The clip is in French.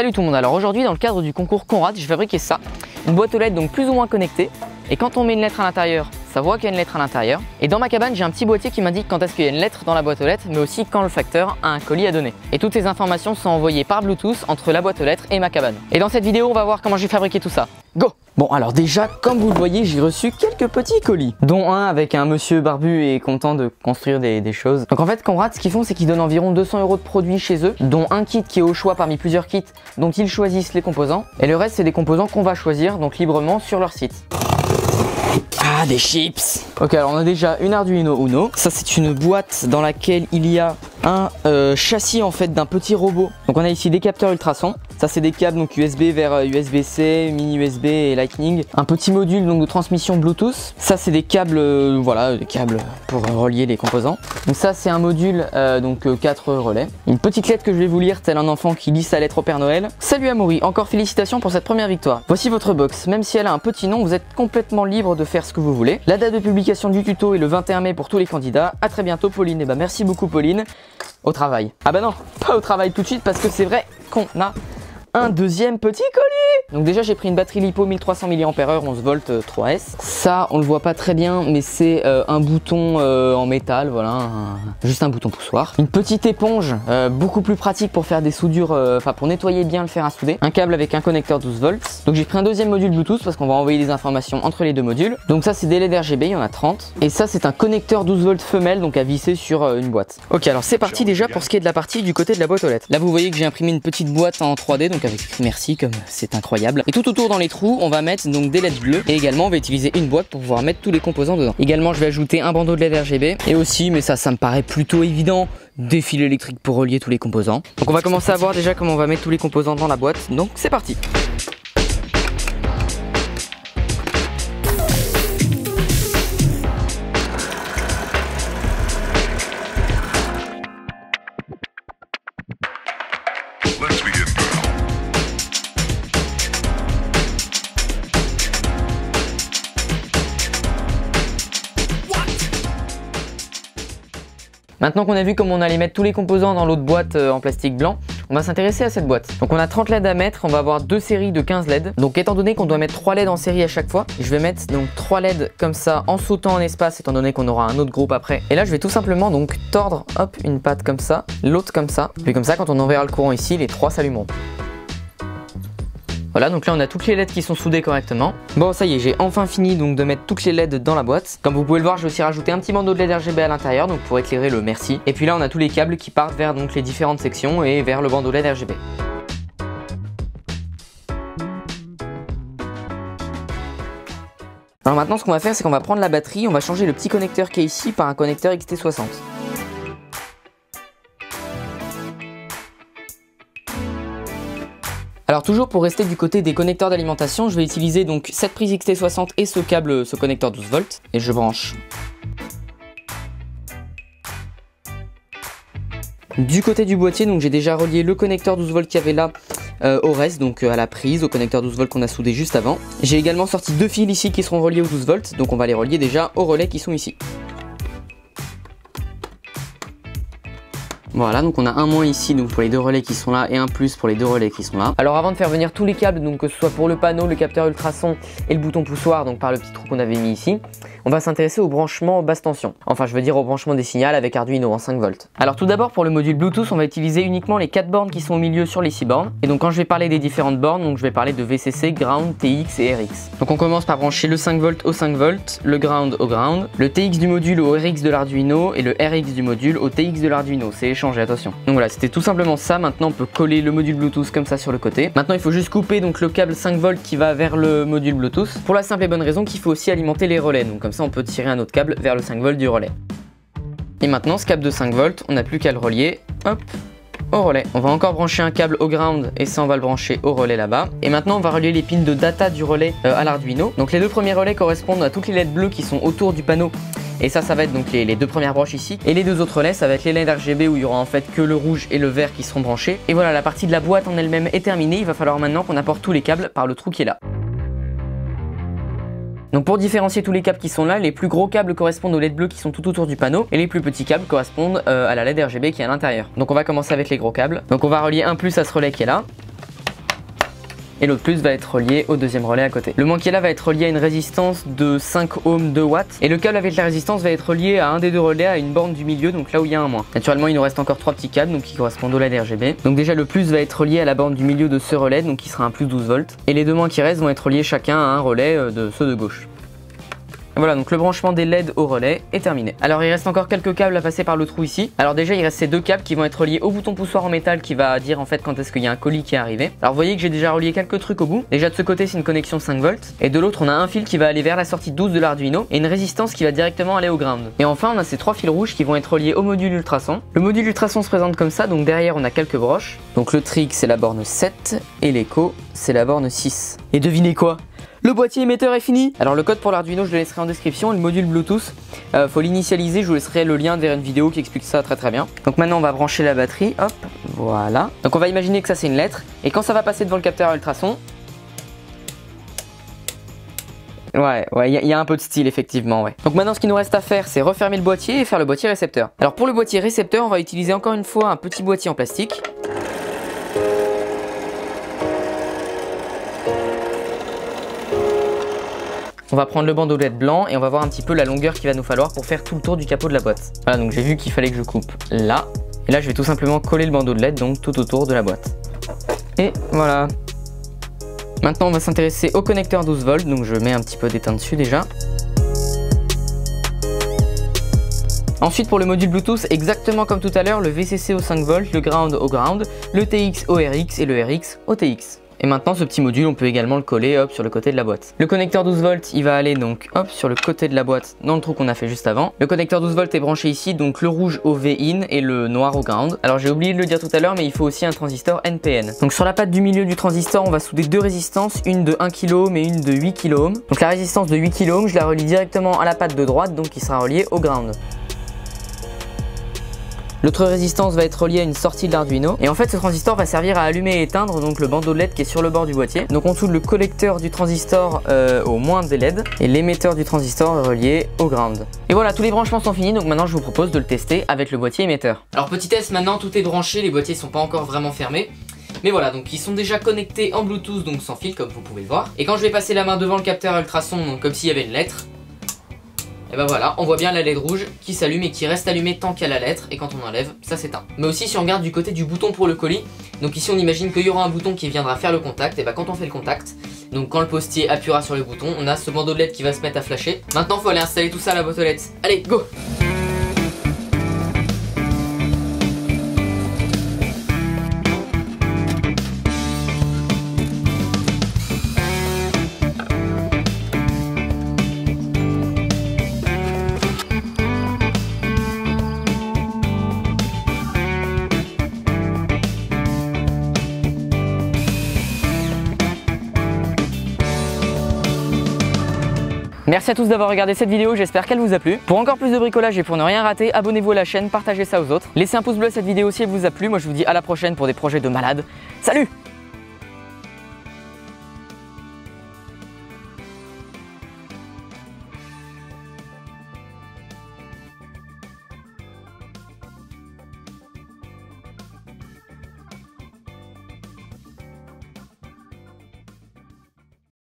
Salut tout le monde, alors aujourd'hui dans le cadre du concours Conrad, j'ai fabriqué ça, une boîte aux lettres donc plus ou moins connectée, et quand on met une lettre à l'intérieur, ça voit qu'il y a une lettre à l'intérieur. Et dans ma cabane, j'ai un petit boîtier qui m'indique quand est-ce qu'il y a une lettre dans la boîte aux lettres, mais aussi quand le facteur a un colis à donner. Et toutes ces informations sont envoyées par Bluetooth entre la boîte aux lettres et ma cabane. Et dans cette vidéo, on va voir comment j'ai fabriqué tout ça. Go! Bon alors déjà, comme vous le voyez, j'ai reçu quelques petits colis, dont un avec un monsieur barbu et content de construire des choses. Donc en fait, Conrad, ce qu'ils font, c'est qu'ils donnent environ 200 € de produits chez eux, dont un kit qui est au choix parmi plusieurs kits dont ils choisissent les composants. Et le reste, c'est des composants qu'on va choisir, donc librement, sur leur site. Ah, des chips. Ok, alors on a déjà une Arduino Uno. Ça, c'est une boîte dans laquelle il y a un châssis en fait d'un petit robot. Donc on a ici des capteurs ultrasons. Ça, c'est des câbles donc USB vers USB-C, mini USB et Lightning. Un petit module donc de transmission Bluetooth. Ça, c'est des câbles, voilà, des câbles pour relier les composants. Donc ça, c'est un module donc 4 relais. Une petite lettre que je vais vous lire, tel un enfant qui lit sa lettre au Père Noël. Salut Amaury, encore félicitations pour cette première victoire. Voici votre box. Même si elle a un petit nom, vous êtes complètement libre de faire ce que vous voulez. La date de publication du tuto est le 21 mai pour tous les candidats. À très bientôt Pauline. Et bah merci beaucoup Pauline. Au travail. Ah bah non, pas au travail tout de suite parce que c'est vrai qu'on a un deuxième petit colis. Donc déjà j'ai pris une batterie Lipo 1300 mAh 11 volts 3S. Ça on le voit pas très bien mais c'est un bouton en métal, voilà, juste un bouton poussoir. Une petite éponge beaucoup plus pratique pour faire des soudures, enfin pour nettoyer bien le fer à souder. Un câble avec un connecteur 12 volts. Donc j'ai pris un deuxième module Bluetooth parce qu'on va envoyer des informations entre les deux modules. Donc ça c'est des LED RGB, il y en a 30. Et ça c'est un connecteur 12 volts femelle donc à visser sur une boîte. Ok alors c'est parti déjà pour ce qui est de la partie du côté de la boîte aux lettres. Là vous voyez que j'ai imprimé une petite boîte en 3D donc avec merci comme c'est incroyable. Et tout autour dans les trous on va mettre donc des LED bleues et également on va utiliser une boîte pour pouvoir mettre tous les composants dedans. Également je vais ajouter un bandeau de LED RGB et aussi, mais ça me paraît plutôt évident, des fils électriques pour relier tous les composants. Donc on va commencer à voir déjà comment on va mettre tous les composants dans la boîte. Donc c'est parti. Maintenant qu'on a vu comment on allait mettre tous les composants dans l'autre boîte en plastique blanc, on va s'intéresser à cette boîte. Donc on a 30 LED à mettre, on va avoir deux séries de 15 LED. Donc étant donné qu'on doit mettre 3 LED en série à chaque fois, je vais mettre donc 3 LED comme ça en sautant en espace étant donné qu'on aura un autre groupe après. Et là je vais tout simplement donc tordre, hop, une patte comme ça, l'autre comme ça. Puis comme ça quand on enverra le courant ici, les 3 s'allumeront. Voilà, donc là on a toutes les LED qui sont soudées correctement. Bon ça y est, j'ai enfin fini donc de mettre toutes les LED dans la boîte. Comme vous pouvez le voir, j'ai aussi rajouté un petit bandeau de LED RGB à l'intérieur donc pour éclairer le merci. Et puis là on a tous les câbles qui partent vers donc les différentes sections et vers le bandeau LED RGB. Alors maintenant ce qu'on va faire c'est qu'on va prendre la batterie, on va changer le petit connecteur qui est ici par un connecteur XT60. Alors toujours pour rester du côté des connecteurs d'alimentation, je vais utiliser donc cette prise XT60 et ce câble, ce connecteur 12 volts, et je branche. Du côté du boîtier, donc j'ai déjà relié le connecteur 12 volts qu'il y avait là au reste, donc à la prise, au connecteur 12 volts qu'on a soudé juste avant. J'ai également sorti deux fils ici qui seront reliés aux 12 volts, donc on va les relier déjà aux relais qui sont ici. Voilà, donc on a un moins ici donc pour les deux relais qui sont là et un plus pour les deux relais qui sont là. Alors avant de faire venir tous les câbles, donc que ce soit pour le panneau, le capteur ultrason et le bouton poussoir, donc par le petit trou qu'on avait mis ici, on va s'intéresser au branchement basse tension. Enfin je veux dire au branchement des signaux avec Arduino en 5 volts. Alors tout d'abord pour le module Bluetooth, on va utiliser uniquement les 4 bornes qui sont au milieu sur les 6 bornes. Et donc quand je vais parler des différentes bornes, donc je vais parler de VCC, Ground, TX et RX. Donc on commence par brancher le 5 volts au 5 volts, le Ground au Ground, le TX du module au RX de l'Arduino et le RX du module au TX de l'Arduino. C'est changer, attention. Donc voilà, c'était tout simplement ça. Maintenant on peut coller le module Bluetooth comme ça sur le côté. Maintenant il faut juste couper donc le câble 5 V qui va vers le module Bluetooth pour la simple et bonne raison qu'il faut aussi alimenter les relais. Donc comme ça on peut tirer un autre câble vers le 5 V du relais. Et maintenant ce câble de 5 V, on n'a plus qu'à le relier, hop, au relais. On va encore brancher un câble au ground et ça on va le brancher au relais là-bas. Et maintenant on va relier les pins de data du relais à l'Arduino. Donc les deux premiers relais correspondent à toutes les LED bleues qui sont autour du panneau. Et ça, ça va être donc les deux premières broches ici. Et les deux autres relais, ça va être les LED RGB où il y aura en fait que le rouge et le vert qui seront branchés. Et voilà, la partie de la boîte en elle-même est terminée. Il va falloir maintenant qu'on apporte tous les câbles par le trou qui est là. Donc pour différencier tous les câbles qui sont là, les plus gros câbles correspondent aux LED bleues qui sont tout autour du panneau. Et les plus petits câbles correspondent à la LED RGB qui est à l'intérieur. Donc on va commencer avec les gros câbles. Donc on va relier un plus à ce relais qui est là. et l'autre plus va être relié au deuxième relais à côté. Le moins qui est là va être relié à une résistance de 5 ohms 2 watts et le câble avec la résistance va être relié à un des deux relais à une borne du milieu, donc là où il y a un moins. Naturellement il nous reste encore 3 petits câbles donc qui correspondent au LED RGB. Donc déjà le plus va être relié à la borne du milieu de ce relais donc qui sera un plus 12 volts et les deux moins qui restent vont être reliés chacun à un relais de ceux de gauche. Voilà, donc le branchement des LED au relais est terminé. Alors il reste encore quelques câbles à passer par le trou ici. Alors déjà il reste ces deux câbles qui vont être reliés au bouton poussoir en métal qui va dire en fait quand est-ce qu'il y a un colis qui est arrivé. Alors vous voyez que j'ai déjà relié quelques trucs au bout. Déjà de ce côté c'est une connexion 5 V et de l'autre on a un fil qui va aller vers la sortie 12 de l'Arduino et une résistance qui va directement aller au ground. Et enfin on a ces trois fils rouges qui vont être reliés au module ultrason. Le module ultrason se présente comme ça, donc derrière on a quelques broches. Donc le trig c'est la borne 7 et l'écho c'est la borne 6. Et devinez quoi ? Le boîtier émetteur est fini! Alors le code pour l'Arduino je le laisserai en description et le module Bluetooth, faut l'initialiser, je vous laisserai le lien vers une vidéo qui explique ça très bien. Donc maintenant on va brancher la batterie, hop, voilà. Donc on va imaginer que ça c'est une lettre, et quand ça va passer devant le capteur ultrason... Ouais, il y a un peu de style effectivement, ouais. Donc maintenant ce qu'il nous reste à faire c'est refermer le boîtier et faire le boîtier récepteur. Alors pour le boîtier récepteur on va utiliser encore une fois un petit boîtier en plastique. On va prendre le bandeau LED blanc et on va voir un petit peu la longueur qu'il va nous falloir pour faire tout le tour du capot de la boîte. Voilà, donc j'ai vu qu'il fallait que je coupe là. Et là, je vais tout simplement coller le bandeau de LED donc tout autour de la boîte. Et voilà. Maintenant, on va s'intéresser au connecteur 12 volts. Donc je mets un petit peu d'étain dessus déjà. Ensuite, pour le module Bluetooth, exactement comme tout à l'heure, le VCC au 5 volts, le ground au ground, le TX au RX et le RX au TX. Et maintenant ce petit module on peut également le coller hop sur le côté de la boîte. Le connecteur 12 V il va aller donc hop sur le côté de la boîte dans le trou qu'on a fait juste avant. Le connecteur 12 V est branché ici, donc le rouge au V-in et le noir au ground. Alors j'ai oublié de le dire tout à l'heure mais il faut aussi un transistor NPN. Donc sur la patte du milieu du transistor on va souder deux résistances, une de 1 kΩ et une de 8 kΩ. Donc la résistance de 8 kΩ je la relie directement à la patte de droite donc qui sera reliée au ground. L'autre résistance va être reliée à une sortie de l'Arduino et en fait ce transistor va servir à allumer et éteindre donc le bandeau de LED qui est sur le bord du boîtier. Donc on soude le collecteur du transistor au moins des LED et l'émetteur du transistor est relié au ground. Et voilà, tous les branchements sont finis donc maintenant je vous propose de le tester avec le boîtier émetteur. Alors petit test maintenant, tout est branché, les boîtiers sont pas encore vraiment fermés. Mais voilà, donc ils sont déjà connectés en Bluetooth donc sans fil comme vous pouvez le voir. Et quand je vais passer la main devant le capteur ultrason donc comme s'il y avait une lettre, et bah voilà, on voit bien la LED rouge qui s'allume et qui reste allumée tant qu'à la lettre, et quand on enlève, ça s'éteint. Mais aussi si on regarde du côté du bouton pour le colis, donc ici on imagine qu'il y aura un bouton qui viendra faire le contact, et bah quand on fait le contact, donc quand le postier appuiera sur le bouton, on a ce bandeau de LED qui va se mettre à flasher. Maintenant faut aller installer tout ça à la boîte aux lettres. Allez, go! Merci à tous d'avoir regardé cette vidéo, j'espère qu'elle vous a plu. Pour encore plus de bricolage et pour ne rien rater, abonnez-vous à la chaîne, partagez ça aux autres. Laissez un pouce bleu à cette vidéo si elle vous a plu. Moi je vous dis à la prochaine pour des projets de malades. Salut!